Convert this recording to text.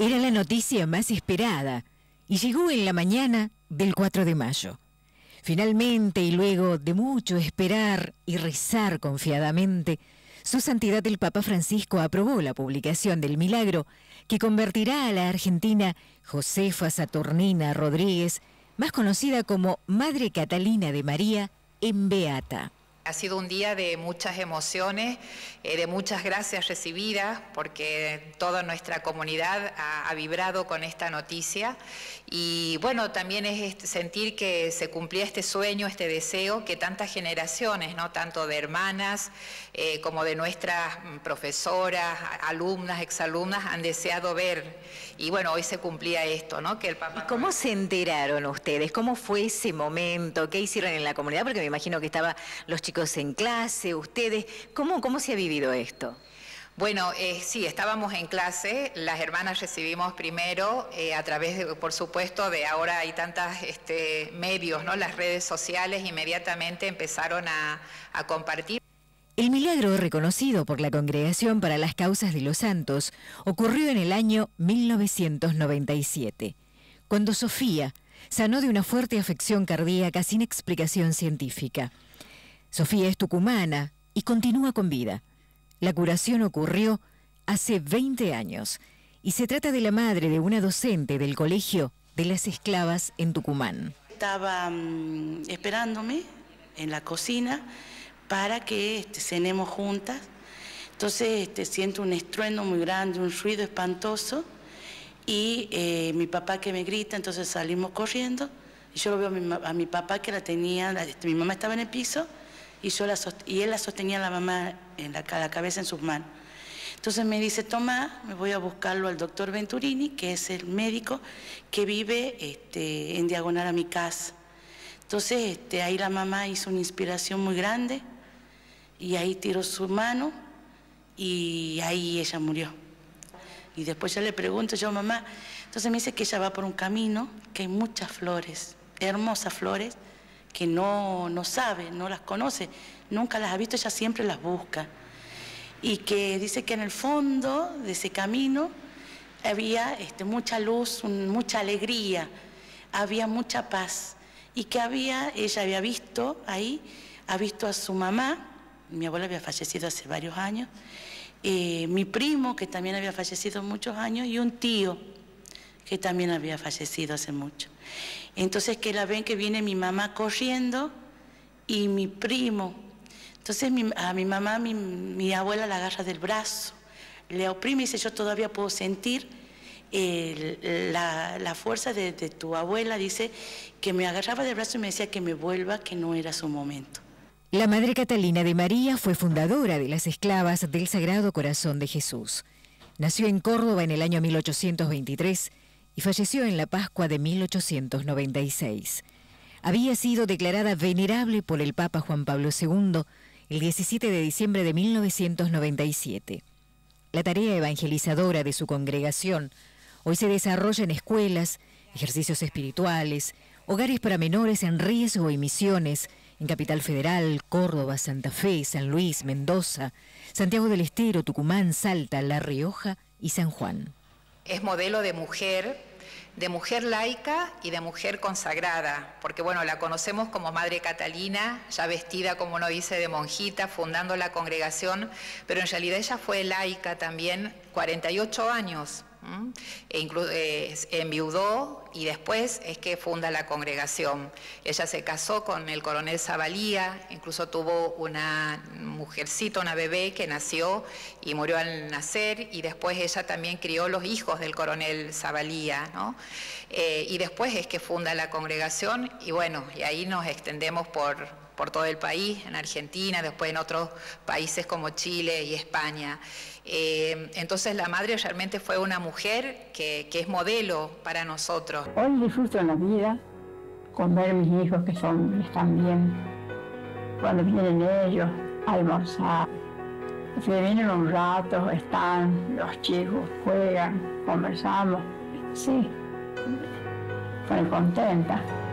Era la noticia más esperada y llegó en la mañana del 4 de mayo. Finalmente, y luego de mucho esperar y rezar confiadamente, Su Santidad el Papa Francisco aprobó la publicación del milagro que convertirá a la argentina Josefa Saturnina Rodríguez, más conocida como Madre Catalina de María, en beata. Ha sido un día de muchas emociones, de muchas gracias recibidas, porque toda nuestra comunidad ha vibrado con esta noticia. Y bueno, también es sentir que se cumplía este sueño, este deseo, que tantas generaciones, ¿no? Tanto de hermanas como de nuestras profesoras, alumnas, exalumnas, han deseado ver. Y bueno, hoy se cumplía esto, ¿no? Que el Papa... ¿Y cómo se enteraron ustedes? ¿Cómo fue ese momento? ¿Qué hicieron en la comunidad? Porque me imagino que estaban los chicos en clase, ustedes, ¿cómo se ha vivido esto? Bueno, sí, estábamos en clase, las hermanas recibimos primero, a través, por supuesto, de ahora hay tantas medios, ¿no? Las redes sociales inmediatamente empezaron a compartir. El milagro reconocido por la Congregación para las Causas de los Santos ocurrió en el año 1997, cuando Sofía sanó de una fuerte afección cardíaca sin explicación científica. Sofía es tucumana y continúa con vida. La curación ocurrió hace 20 años y se trata de la madre de una docente del Colegio de las Esclavas en Tucumán. Estaba esperándome en la cocina para que cenemos juntas. Entonces siento un estruendo muy grande, un ruido espantoso y mi papá que me grita, entonces salimos corriendo. Y yo lo veo a mi papá que la tenía, mi mamá estaba en el piso. Y él la sostenía a la mamá en la cabeza en sus manos. Entonces me dice, toma, me voy a buscarlo al doctor Venturini, que es el médico que vive en diagonal a mi casa. Entonces ahí la mamá hizo una inspiración muy grande y ahí tiró su mano y ahí ella murió. Y después yo le pregunto, yo mamá, entonces me dice que ella va por un camino, que hay muchas flores, hermosas flores, que no sabe, no las conoce, nunca las ha visto, ella siempre las busca. Y que dice que en el fondo de ese camino había mucha luz, mucha alegría, había mucha paz. Y que ella había visto ahí, ha visto a su mamá, mi abuela había fallecido hace varios años, mi primo que también había fallecido muchos años y un tío que también había fallecido hace mucho. Entonces que la ven que viene mi mamá corriendo y mi primo. Entonces a mi mamá, mi abuela la agarra del brazo, le oprime y dice, yo todavía puedo sentir la fuerza de tu abuela. Dice que me agarraba del brazo y me decía que me vuelva, que no era su momento. La Madre Catalina de María fue fundadora de las Esclavas del Sagrado Corazón de Jesús. Nació en Córdoba en el año 1823, y falleció en la Pascua de 1896. Había sido declarada venerable por el Papa Juan Pablo II el 17 de diciembre de 1997. La tarea evangelizadora de su congregación hoy se desarrolla en escuelas, ejercicios espirituales, hogares para menores en riesgo y misiones, en Capital Federal, Córdoba, Santa Fe, San Luis, Mendoza, Santiago del Estero, Tucumán, Salta, La Rioja y San Juan. Es modelo de mujer laica y de mujer consagrada, porque bueno, la conocemos como Madre Catalina, ya vestida, como uno dice, de monjita, fundando la congregación, pero en realidad ella fue laica también, 48 años, enviudó y después es que funda la congregación. Ella se casó con el coronel Zabalía, incluso tuvo una mujercita, una bebé que nació y murió al nacer, y después ella también crió los hijos del coronel Zabalía, ¿no? Y después es que funda la congregación y bueno, y ahí nos extendemos por todo el país, en Argentina, después en otros países como Chile y España. Entonces la madre realmente fue una mujer que es modelo para nosotros. Hoy disfruto en la vida con ver a mis hijos que están bien, cuando vienen ellos a almorzar. Se vienen un rato, están los chicos, juegan, conversamos. Sí, estoy contenta.